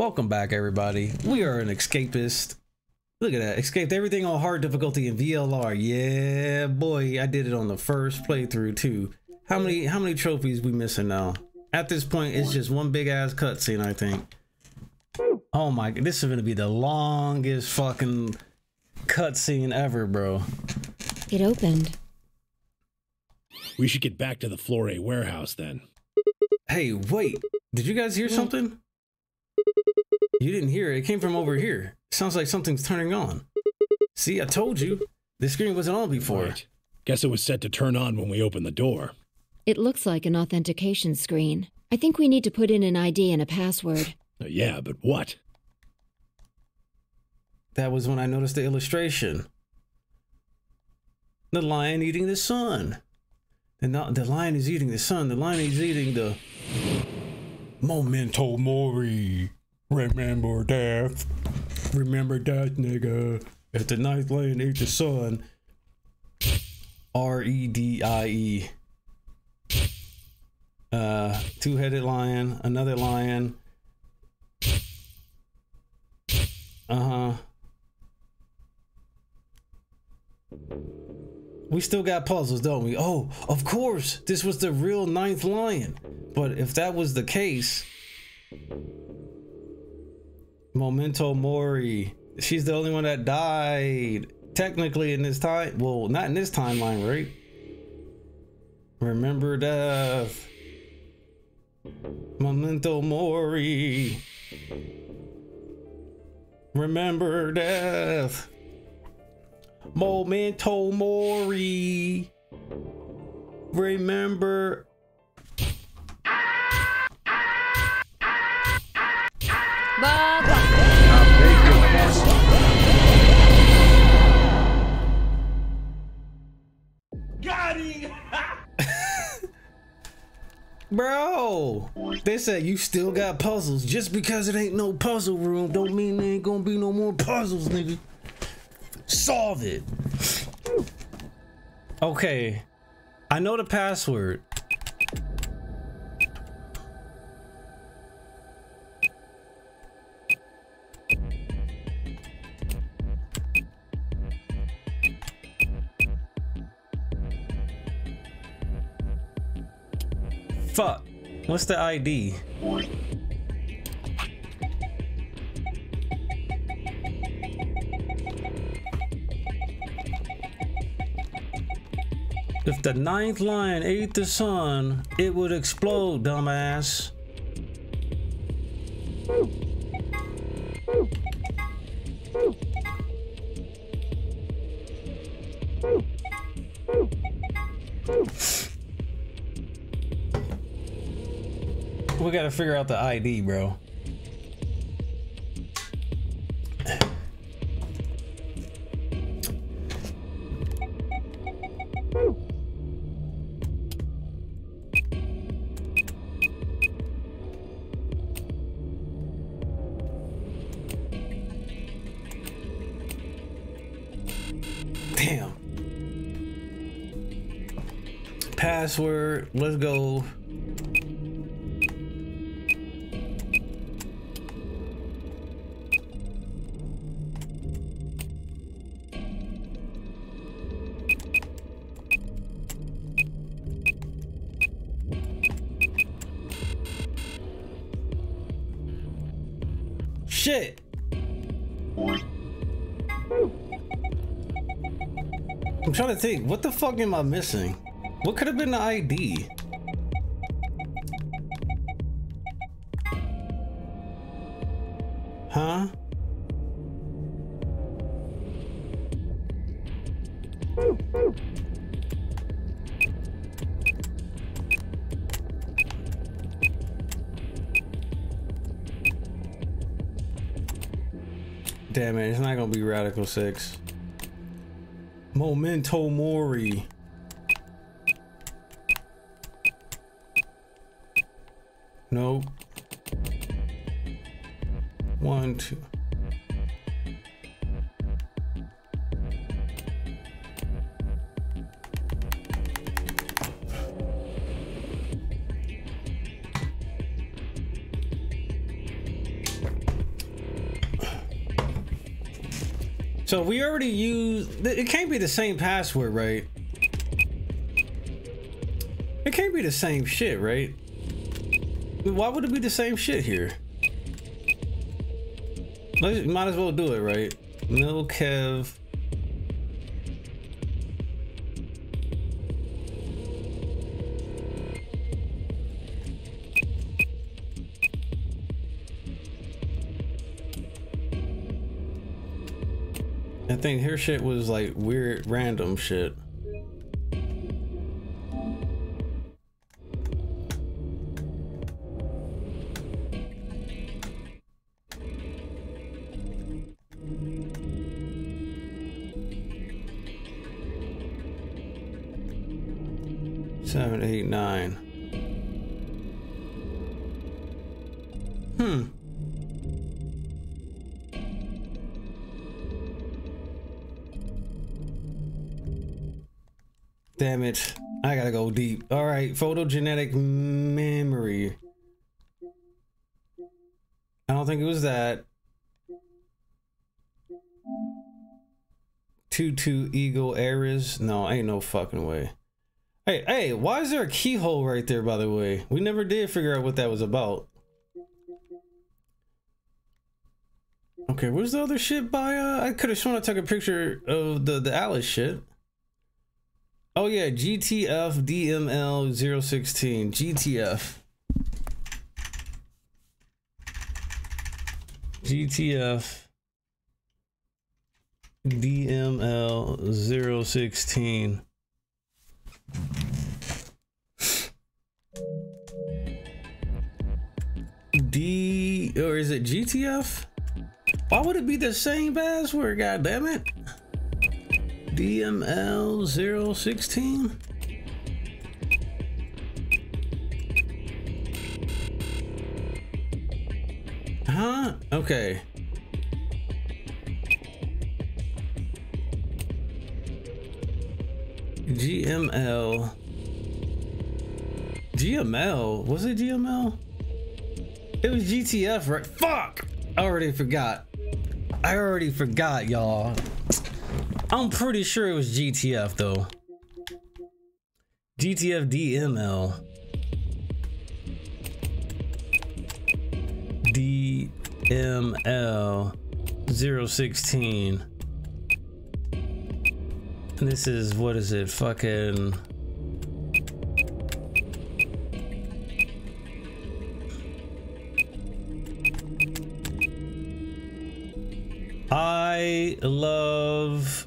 Welcome back, everybody. We are an escapist. Look at that. Escaped everything on hard difficulty in VLR. Yeah, boy. I did it on the first playthrough too. How many trophies we missing now? At this point, it's just one big ass cutscene, I think. Oh my, this is gonna be the longest fucking cutscene ever, bro. It opened. We should get back to the Flore warehouse then. Hey, wait. Did you guys hear something? You didn't hear it. It came from over here. It sounds like something's turning on. See, I told you. This screen wasn't on before. Right. Guess it was set to turn on when we opened the door. It looks like an authentication screen. I think we need to put in an ID and a password. Yeah, but what? That was when I noticed the illustration. The lion eating the sun. And not the lion is eating the sun. The lion is eating the Memento Mori. Remember death. Remember death, nigga. If the ninth lion ate the sun. R-E-D-I-E. Two-headed lion. Another lion. We still got puzzles, don't we? Oh, of course. This was the real ninth lion. But if that was the case... Memento Mori. She's the only one that died. Technically in this time... Well, not in this timeline, right? Remember death. Memento Mori. Remember death. Memento Mori. Remember. Got him. Bro, they said you still got puzzles. Just because it ain't no puzzle room don't mean there ain't gonna be no more puzzles, nigga. Solve it. Okay, I know the password. Fuck. What's the ID? If the ninth lion ate the sun, it would explode, dumbass. We gotta figure out the ID, bro. Damn. Password. Let's go. Shit. I'm trying to think, what the fuck am I missing? What could have been the ID? Huh? Damn it, it's not gonna be Radical Six. Memento Mori. Nope. 1, 2. So we already used, it can't be the same password, right? It can't be the same shit, right? Why would it be the same shit here? Let's, might as well do it, right? Mil Kev. I think her shit was like weird, random shit. Damn it, I gotta go deep. All right, photogenetic memory. I don't think it was that. 2-2 ego errors. No, ain't no fucking way. Hey, hey, why is there a keyhole right there, by the way? We never did figure out what that was about. Okay, where's the other shit by, I could have sworn I took a picture of the Alice shit. Oh yeah, GTF DML 016, GTF. GTF DML 016. D, or is it GTF? Why would it be the same password, god damn it? DML 016? Huh? Okay. GML. GML? Was it GML? It was GTF, right? Fuck! I already forgot. I already forgot, y'all. I'm pretty sure it was GTF though. GTF DML. DML 016. And this is, what is it? Fucking. I love.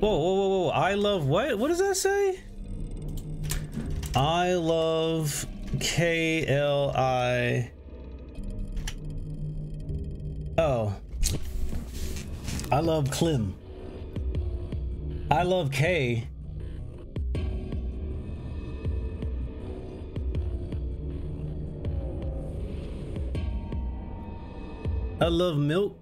Whoa, whoa, whoa, whoa, I love what? What does that say? I love KLI. Oh. I love Klim. I love K. I love milk.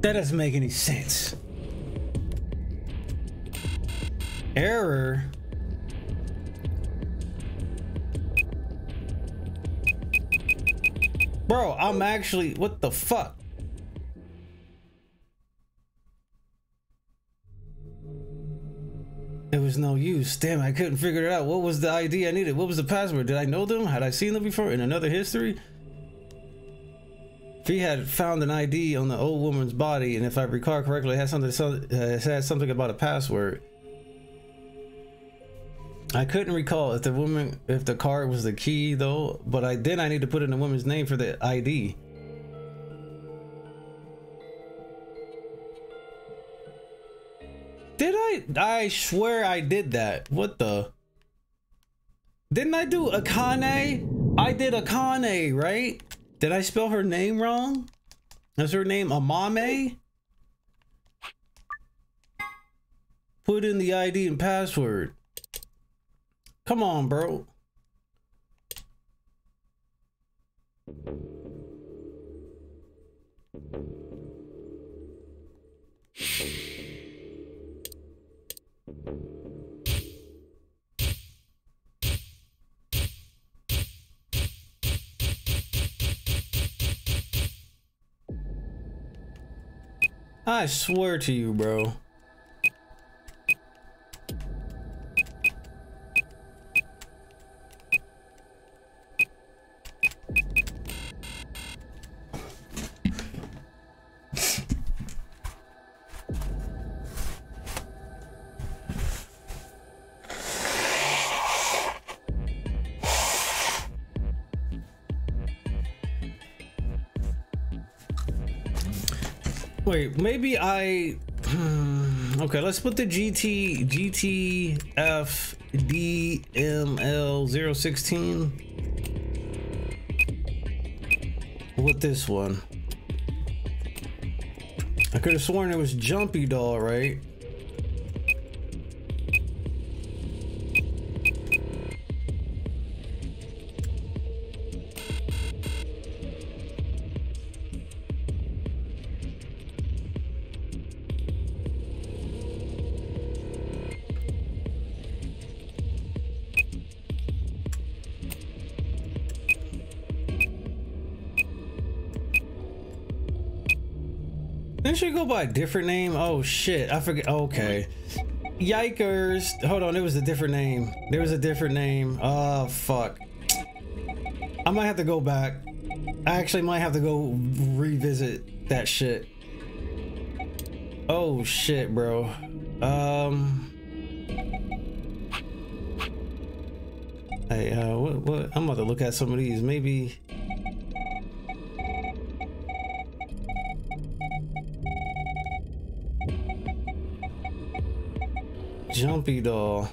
That doesn't make any sense. Error. Bro, I'm actually, what the fuck? It was no use. Damn, I couldn't figure it out. What was the ID I needed? What was the password? Did I know them? Had I seen them before in another history? If he had found an ID on the old woman's body, and if I recall correctly, it had something about a password. I couldn't recall if the woman, if the card was the key though, but I need to put in the woman's name for the ID. Did I swear I did that. What the? Didn't I do Akane? I did Akane, right? Did I spell her name wrong? Is her name Amame? Put in the ID and password. Come on, bro. I swear to you, bro. Wait, maybe I... okay, let's put the GTFDML016 with this one. I could have sworn it was Jumpy Doll, right? Should go by a different name. Oh shit, I forget. Okay, yikers, hold on, it was a different name. There was a different name. Oh fuck, I might have to go back. I actually might have to go revisit that shit. Oh shit, bro. Hey, what I'm about to look at some of these. Maybe Jumpy Doll.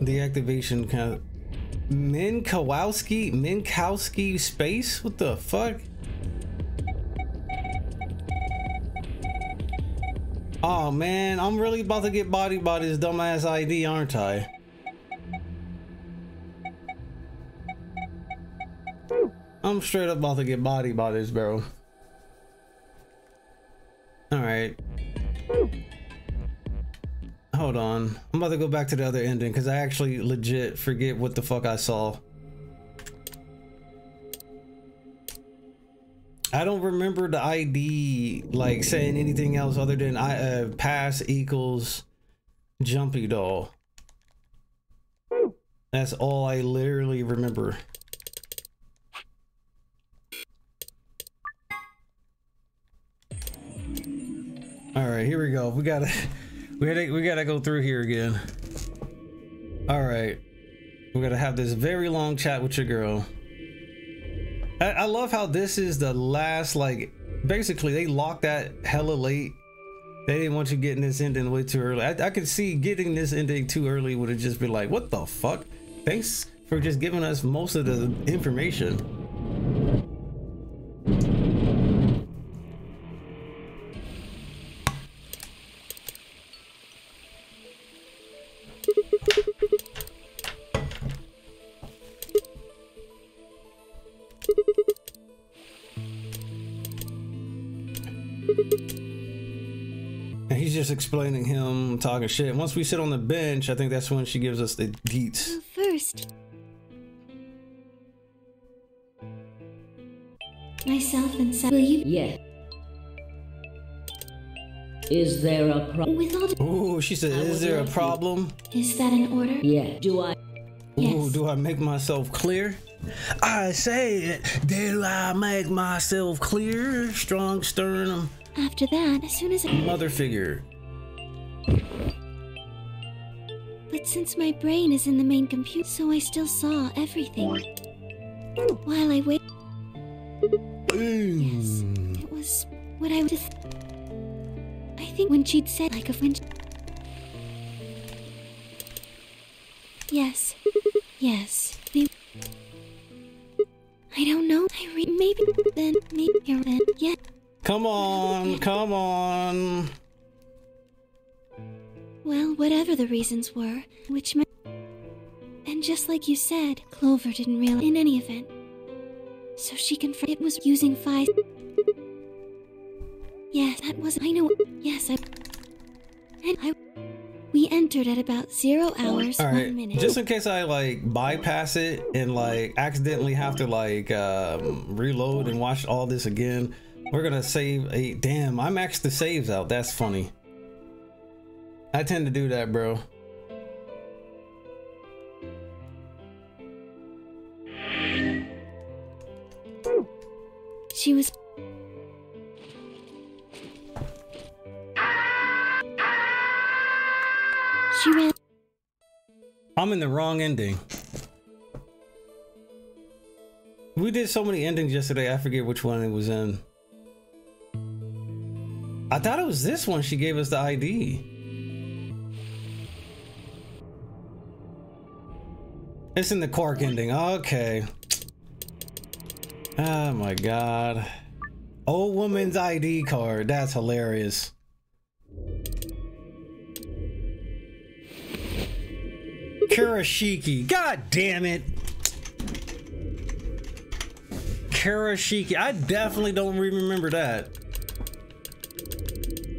The activation kind of Minkowski space? What the fuck? Oh man, I'm really about to get bodied by this dumbass ID, aren't I? I'm straight up about to get bodied by this, bro. Alright. Hold on. I'm about to go back to the other ending because I actually legit forget what the fuck I saw. I don't remember the ID like saying anything else other than I pass equals Jumpy Doll. That's all I literally remember. All right, here we go. We gotta go through here again. All right, we gotta have this very long chat with your girl. I love how this is the last, like, basically they locked that hella late. They didn't want you getting this ending way too early. I could see getting this ending too early would have just been like, what the fuck? Thanks for just giving us most of the information. Explaining him talking shit. Once we sit on the bench, I think that's when she gives us the deets. Well, first, myself and Sam. Will you? Yeah. Is there a problem? Ooh, she said, "Is there a problem?" Is that an order? Yeah. Do I? Yes. Ooh, do I make myself clear? I said, "Did I make myself clear?" Strong sternum. After that, as soon as I mother figure. But since my brain is in the main computer, so I still saw everything. While I wait, yes, it was what I just. I think when she'd said like a French. Yes, yes. Maybe. I don't know. I read maybe then maybe then yeah. Come on, come on. Well, whatever the reasons were, which my... And just like you said, Clover didn't realize in any event. so she can it was using phi. Yes, that was, I know, yes, we entered at about 0 hours, all right, 1 minute. Just in case I like bypass it and like accidentally have to like reload and watch all this again, we're gonna save a, damn, I maxed the saves out, that's funny. I tend to do that, bro. She was. She ran. I'm in the wrong ending. We did so many endings yesterday, I forget which one it was in. I thought it was this one, she gave us the ID. It's in the Quark ending. Okay. Oh my god. Old woman's ID card. That's hilarious. Kurashiki. God damn it. Kurashiki. I definitely don't remember that.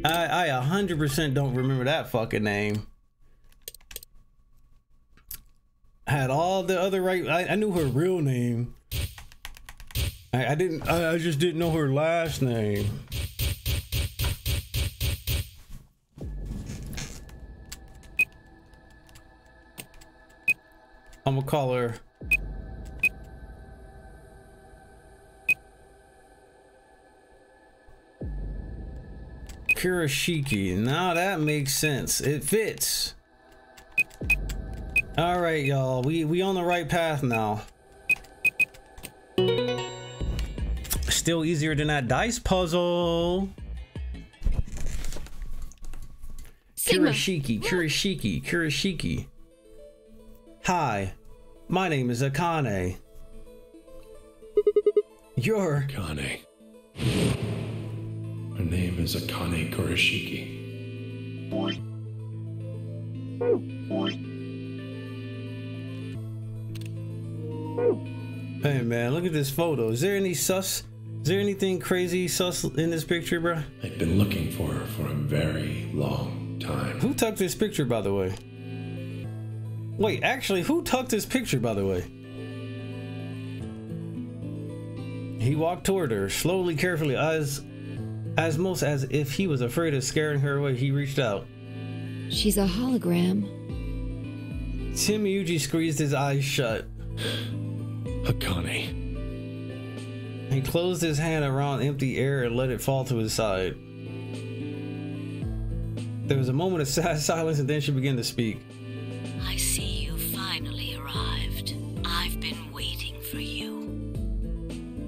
I 100% don't remember that fucking name. Had all the other right. I knew her real name. I just didn't know her last name. I'm gonna call her. Kurashiki. Now that makes sense. It fits. All right, y'all, we on the right path now. Still easier than that dice puzzle. Sigma. Kurashiki, Kurashiki, Kurashiki. Hi, my name is Akane. You're Akane. My name is Akane Kurashiki. Boing. Boing. Hey man, look at this photo. Is there any sus? Is there anything crazy sus in this picture, bro? I've been looking for her for a very long time. Who took this picture, by the way? Wait, actually, who took this picture, by the way? He walked toward her, slowly, carefully, as most as if he was afraid of scaring her away. He reached out. She's a hologram. Tenmyouji squeezed his eyes shut. Akane. He closed his hand around empty air and let it fall to his side. There was a moment of sad silence, and then she began to speak. I see you finally arrived. I've been waiting for you.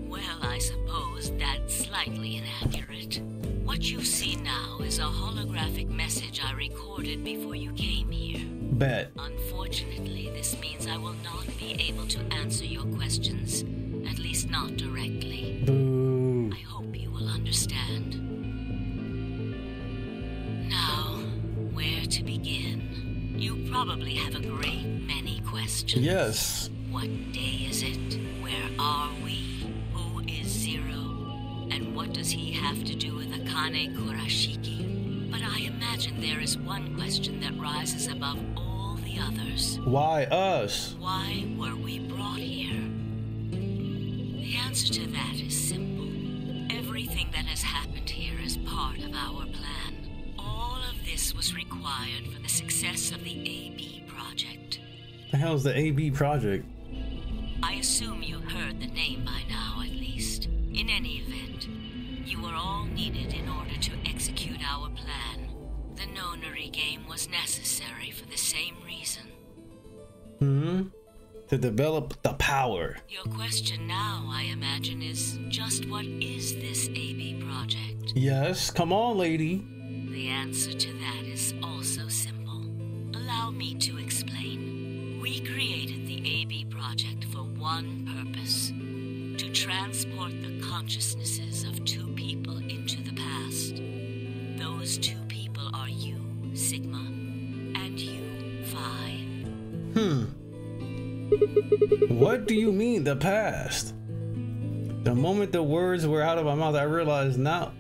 Well, I suppose that's slightly inaccurate. What you see now is a holographic message I recorded before you came here. Bet. Unfortunately, this means I will not be able to answer your questions, at least not directly. Boo. I hope you will understand. Now, where to begin? You probably have a great many questions. Yes. What day is it? Where are we? Who is Zero? And what does he have to do with Akane Kurashiki? But I imagine there is one question that rises above all others. Why us? Why were we brought here? The answer to that is simple. Everything that has happened here is part of our plan. All of this was required for the success of the AB project. The hell's the AB project? I assume you heard the name by now, at least. In any event, you were all needed in order to execute our plan. The nonary game was necessary for the same reason. Mm-hmm. To develop the power. Your question now, I imagine, is just what is this AB project? Yes, come on, lady. The answer to that is also simple. Allow me to explain. We created the AB project for one purpose. To transport the consciousnesses of two people into the past. Those two people are you, Sigma, and you, Phi. What do you mean, the past? The moment the words were out of my mouth, I realized now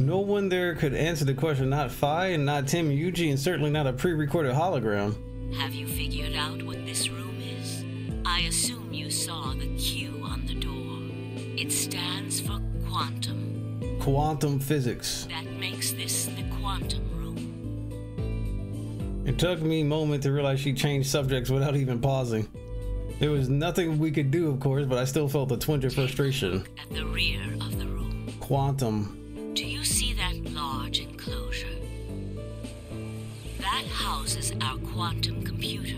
no one there could answer the question. Not Fi and not Tenmyouji, and certainly not a pre-recorded hologram. Have you figured out what this room is? I assume you saw the Q on the door. It stands for quantum. Quantum physics. That makes this the quantum room. It took me a moment to realize she changed subjects without even pausing. There was nothing we could do, of course, but I still felt a twinge of frustration. At the rear of the room. Quantum. Do you see that large enclosure? That houses our quantum computer.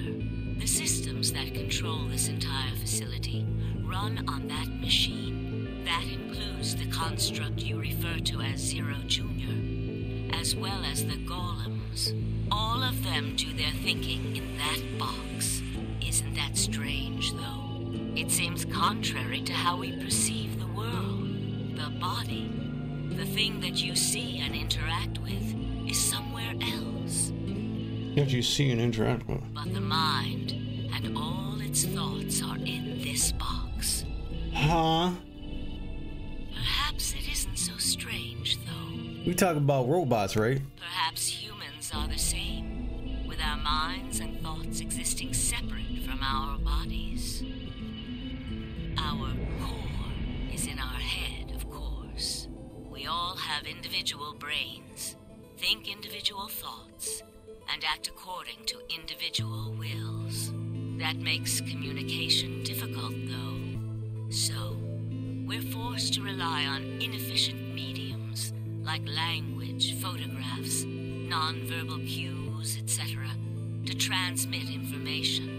The systems that control this entire facility run on that machine. That includes the construct you refer to as Zero Junior, as well as the golems. All of them do their thinking in that box. Isn't that strange, though? It seems contrary to how we perceive the world. The body, the thing that you see and interact with, is somewhere else. Yet you see and interact with. But the mind and all its thoughts are in this box. Huh? Perhaps it isn't so strange, though. We talk about robots, right? Perhaps humans are the same, with our minds and thoughts existing separate from our bodies. Our core is in our head, of course. We all have individual brains, think individual thoughts, and act according to individual wills. That makes communication difficult, though. So, we're forced to rely on inefficient mediums like language, photographs, non-verbal cues, etc., to transmit information.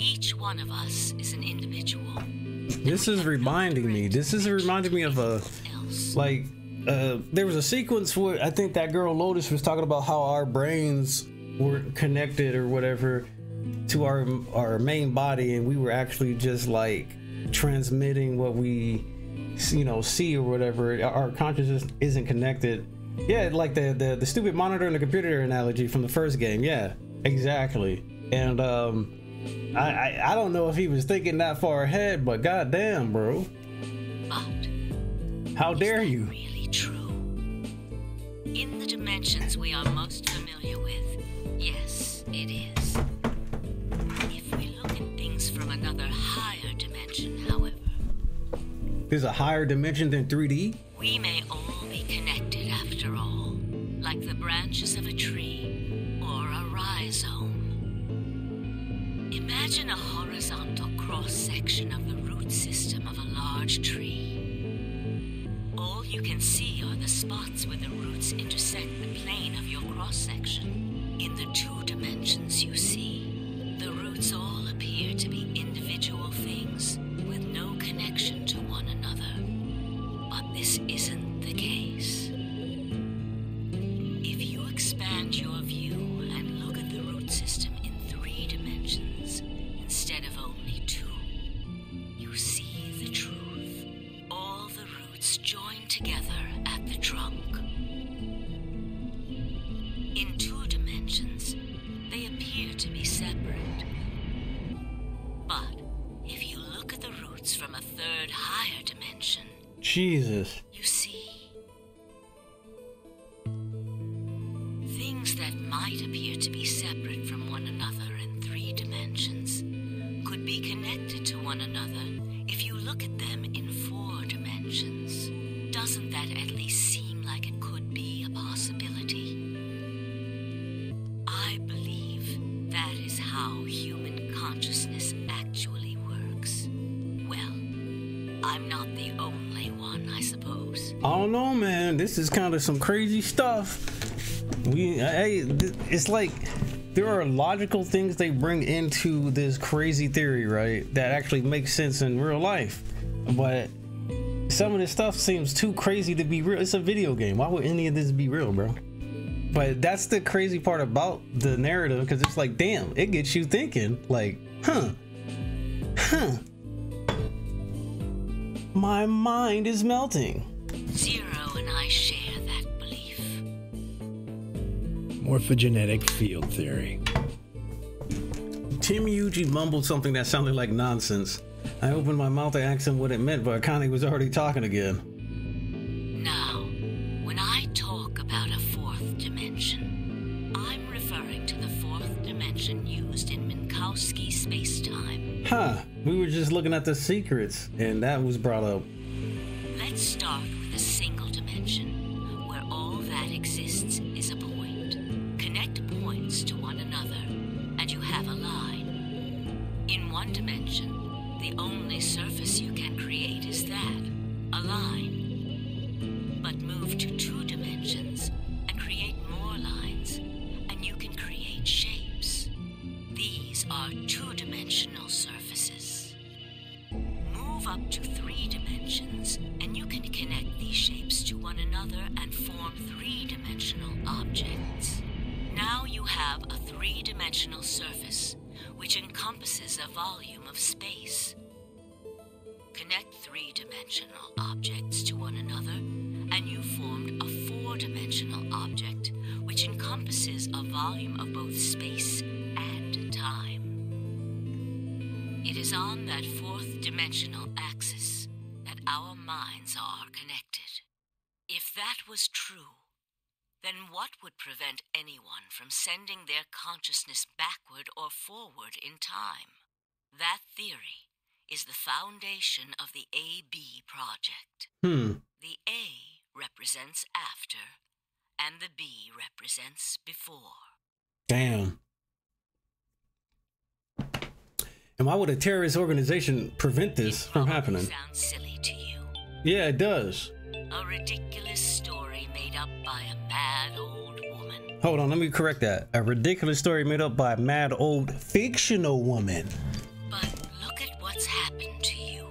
Each one of us is an individual. This is reminding me. This is reminding me of a like there was a sequence where I think that girl Lotus was talking about how our brains were connected or whatever to our main body, and we were actually just like transmitting what we, you know, see or whatever. Our consciousness isn't connected. Yeah, like the stupid monitor and the computer analogy from the first game. Yeah, exactly. And I don't know if he was thinking that far ahead, but goddamn, bro. But how dare you? Really true. In the dimensions we are most familiar with, yes, it is. If we look at things from another higher dimension, however, there's a higher dimension than 3D. We may all be connected after all, like the branches of a tree or a rhizome. Imagine a horizontal cross-section of the root system of a large tree. All you can see are the spots where the roots intersect the plane of your cross-section. In the two dimensions you see, the roots all appear to be individual things with no connection to one another. But this isn't the case. If you expand your view and look at the root system in three dimensions, instead of only two, you see the truth. All the roots joined together at the trunk. In two dimensions, they appear to be separate. But if you look at the roots from a third higher dimension, Jesus, you see things that might appear to be separate from one another in three dimensions could be connected to one another if you look at them in four dimensions. Doesn't that at least seem like it could be a possibility? I believe that is how human consciousness actually works. Well, I'm not the only one, I suppose. I don't know, man. This is kind of some crazy stuff. It's like there are logical things they bring into this crazy theory, right, that actually makes sense in real life, but some of this stuff seems too crazy to be real. It's a video game. Why would any of this be real, bro? But that's the crazy part about the narrative, because it's like, damn, it gets you thinking like, huh, my mind is melting. Zero and I share that belief. Morphogenetic field theory. Tenmyouji mumbled something that sounded like nonsense. I opened my mouth to ask him what it meant, but Akane was already talking again. Now, when I talk about a fourth dimension, I'm referring to the fourth dimension used in Minkowski spacetime. Huh. We were just looking at the secrets, and that was brought up. Let's start with a single dimension, where all that exists is a point. Connect points to one another, and you have a line. In one dimension, the only surface you can create is that, a line. But move to two dimensions and create more lines, and you can create shapes. These are two-dimensional surfaces. Move up to three dimensions, and you can connect these shapes to one another and form three-dimensional objects. Now you have a three-dimensional surface, which encompasses a volume of space. Connect three-dimensional objects to one another, and you formed a four-dimensional object, which encompasses a volume of both space and time. It is on that fourth-dimensional axis that our minds are connected. If that was true, then what would prevent anyone from sending their consciousness backward or forward in time? That theory is the foundation of the AB project. The A represents after, and the B represents before. Damn. And why would a terrorist organization prevent this from happening? It sounds silly to you. Yeah, it does. A ridiculous story made up by a mad old woman. Hold on, let me correct that. A ridiculous story made up by a mad old fictional woman. But look at what's happened to you.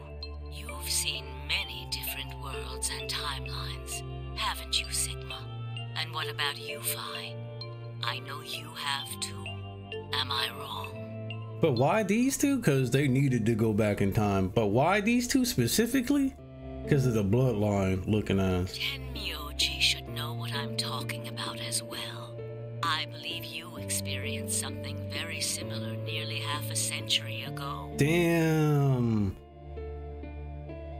You've seen many different worlds and timelines, haven't you, Sigma? And what about you, Phi? I know you have too. Am I wrong? But why these two? Because they needed to go back in time. But why these two specifically? Because of the bloodline looking eyes. Tenmyouji should know what I'm talking about as well. I believe you experienced something very similar nearly half a century ago. Damn.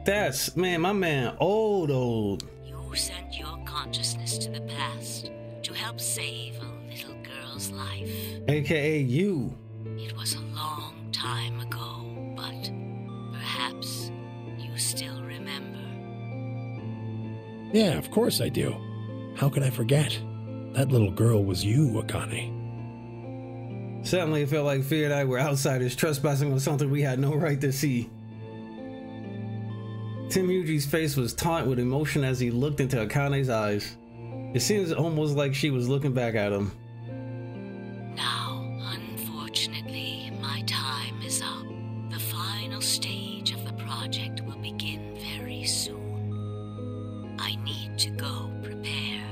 That's, man, my man, old. You sent your consciousness to the past to help save a little girl's life. AKA you. It was a long time ago, but perhaps you still remember. Yeah, of course I do. How could I forget? That little girl was you, Akane. Suddenly it felt like Fia and I were outsiders trespassing on something we had no right to see. Tenmyouji's face was taut with emotion as he looked into Akane's eyes. It seems almost like she was looking back at him. Now, unfortunately, my time is up. The final stage of the project will begin very soon. I need to go prepare.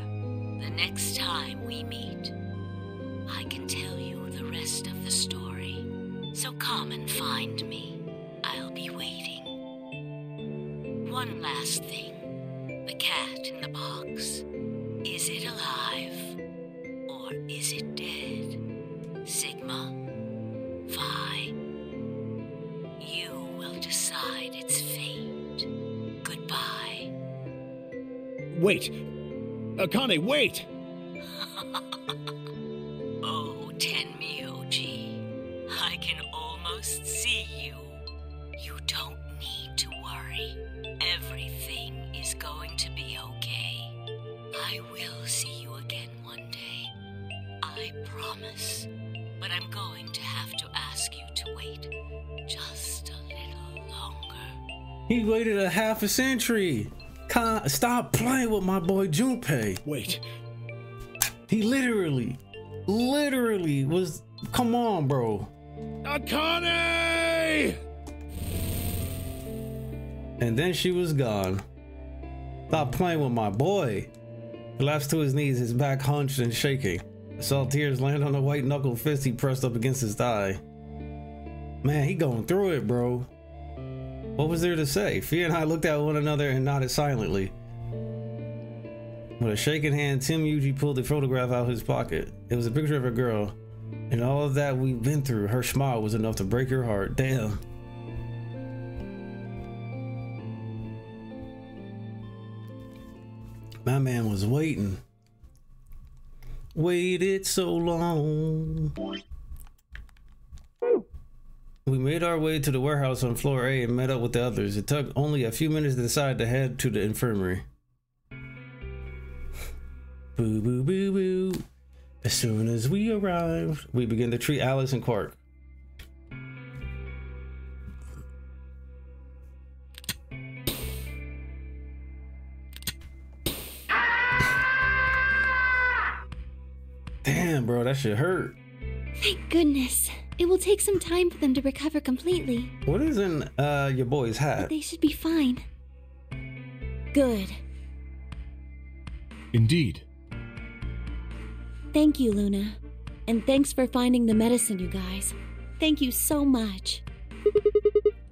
The next time we meet, I can tell you the rest of the story. So come and find me. I'll be waiting. One last thing. The cat in the box. Is it alive? Or is it dead? Sigma? Phi? You will decide its fate. Goodbye. Wait! Akane, wait! Oh, Tenmyouji, I can almost see you. You don't need to worry. Everything is going to be okay. I will see you again one day. I promise. But I'm going to have to ask you to wait just a little longer. He waited a half a century! Stop playing with my boy Junpei. Wait. He literally was... Come on, bro. Akane! And then she was gone. Stop playing with my boy. Collapsed to his knees, his back hunched and shaking. I saw tears land on the white knuckled fist he pressed up against his thigh. Man, he going through it, bro. What was there to say? Fia and I looked at one another and nodded silently. With a shaking hand, Tenmyouji pulled the photograph out of his pocket. It was a picture of a girl. And all of that we've been through, her smile was enough to break your heart. Damn. My man was waiting. Waited so long. We made our way to the warehouse on floor A and met up with the others. It took only a few minutes to decide to head to the infirmary. Boo boo boo boo. As soon as we arrived, we began to treat Alice and Quark. Damn, bro, that shit hurt. Thank goodness. It will take some time for them to recover completely. What is in your boy's hat? But they should be fine. Good. Indeed. Thank you, Luna. And thanks for finding the medicine, you guys. Thank you so much.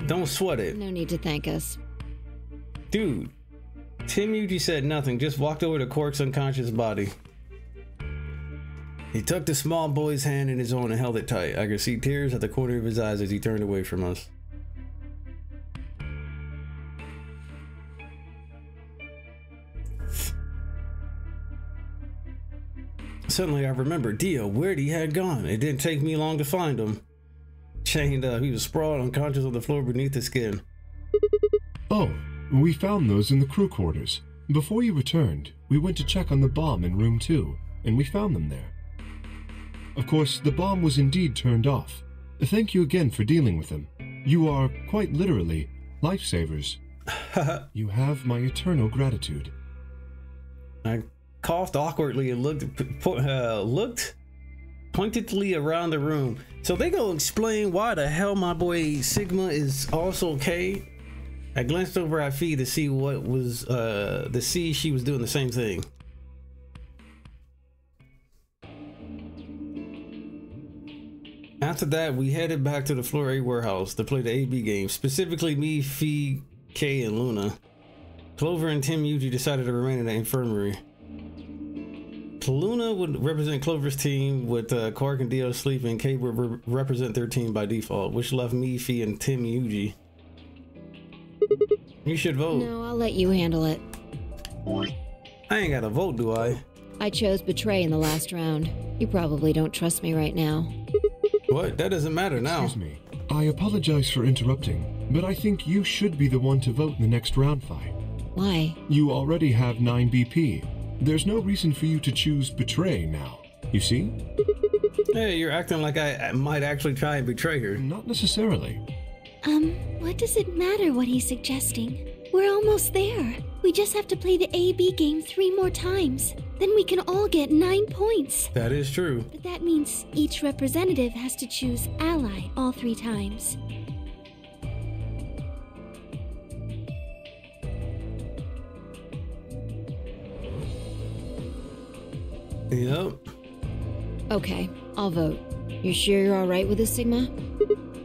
Don't sweat it. No need to thank us. Dude, Tenmyouji said nothing, just walked over to Quark's unconscious body. He took the small boy's hand in his own and held it tight. I could see tears at the corner of his eyes as he turned away from us. Suddenly I remembered Dio, where he had gone. It didn't take me long to find him. Chained up, he was sprawled unconscious on the floor beneath the skin. Oh, we found those in the crew quarters. Before you returned, we went to check on the bomb in room 2, and we found them there. Of course, the bomb was indeed turned off. Thank you again for dealing with them. You are, quite literally, lifesavers. You have my eternal gratitude. I coughed awkwardly and looked pointedly around the room. So they gonna explain why the hell my boy Sigma is also K? I glanced over at Fee to see what was, she was doing the same thing. After that, we headed back to the floor A warehouse to play the AB game. Specifically, me, Fee, K, and Luna. Clover and Tenmyouji decided to remain in the infirmary. Luna would represent Clover's team, with Quark and Dio sleeping. K would represent their team by default, which left me, Fee, and Tenmyouji. You should vote. No, I'll let you handle it. I ain't got a vote, do I? I chose Betray in the last round. You probably don't trust me right now. What? That doesn't matter now. Excuse me. I apologize for interrupting, but I think you should be the one to vote in the next round, Fi. Why? You already have 9 BP. There's no reason for you to choose Betray now. You see? Hey, you're acting like I might actually try and betray her. Not necessarily. What does it matter what he's suggesting? We're almost there. We just have to play the AB game 3 more times. Then we can all get 9 points. That is true. But that means each representative has to choose ally all 3 times. Yep. Okay, I'll vote. You sure you're all right with this, Sigma?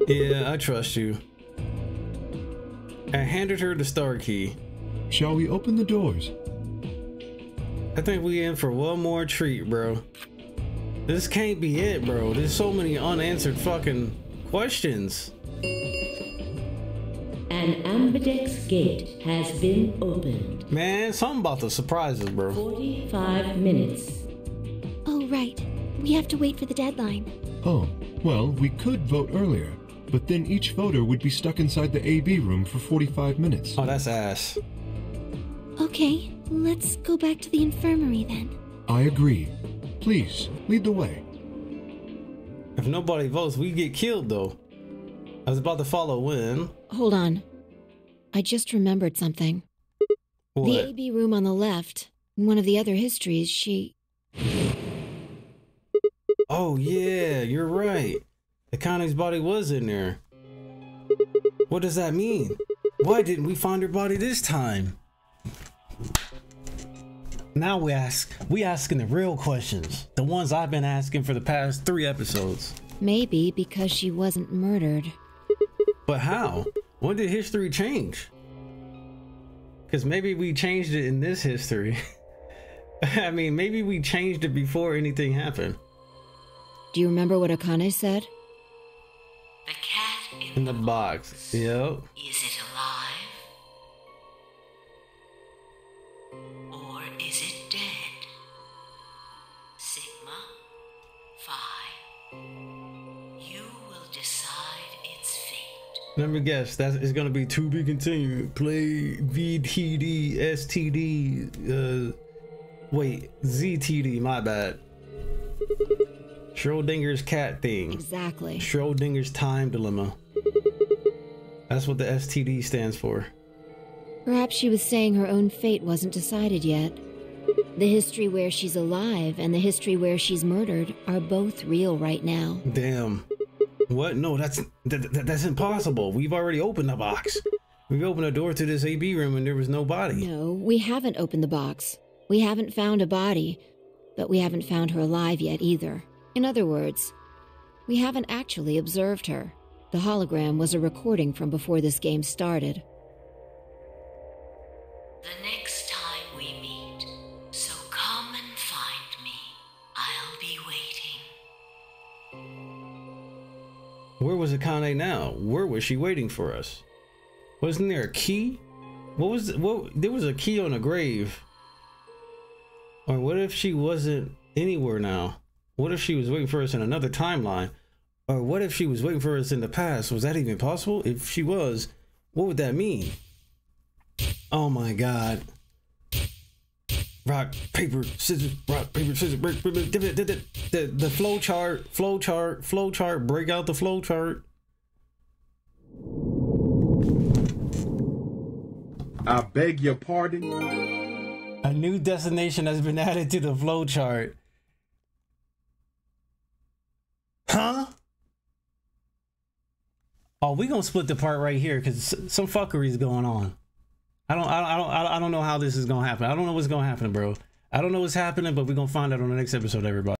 Yeah, I trust you. I handed her the star key. Shall we open the doors? I think we in for one more treat, bro. This can't be it, bro. There's so many unanswered fucking questions. An ambidex gate has been opened. Man, something about the surprises, bro. 45 minutes. Oh, right. We have to wait for the deadline. Oh, well, we could vote earlier, but then each voter would be stuck inside the AB room for 45 minutes. Oh, that's ass. Okay, let's go back to the infirmary then. I agree. Please, lead the way. If nobody votes, we get killed, though. I was about to follow in. Hold on. I just remembered something. What? The AB room on the left, in one of the other histories, she... Oh, yeah, you're right. Akane's body was in there. What does that mean? Why didn't we find her body this time? Now we asking the real questions. The ones I've been asking for the past 3 episodes. Maybe because she wasn't murdered. But how? When did history change? Because maybe we changed it in this history. I mean, maybe we changed it before anything happened. Do you remember what Akane said? The cat in the box. Yep. Is it alive? Or is it Let me guess, that is going to be to be continued. Play VTD, STD, wait, ZTD, my bad. Schrödinger's cat thing. Exactly. Schrödinger's time dilemma. That's what the STD stands for. Perhaps she was saying her own fate wasn't decided yet. The history where she's alive and the history where she's murdered are both real right now. Damn. What? No, that's impossible. We've already opened the box. We've opened a door to this AB room and there was no body. No, we haven't opened the box. We haven't found a body, but we haven't found her alive yet either. In other words, we haven't actually observed her. The hologram was a recording from before this game started. The next time we meet, so come and find me. I'll be waiting. Where was Akane now? Where was she waiting for us? Wasn't there a key? What was the, there was a key on a grave. Or what if she wasn't anywhere now? What if she was waiting for us in another timeline? Or what if she was waiting for us in the past? Was that even possible? If she was, what would that mean? Oh my God. Rock, paper, scissors, rock, paper, scissors, break, the flow chart, break out the flow chart. I beg your pardon. A new destination has been added to the flow chart. Huh? Oh, we gonna split the part right here because some fuckery is going on. I don't know how this is gonna happen. I don't know what's gonna happen, bro. I don't know what's happening, but we're gonna find out on the next episode, everybody.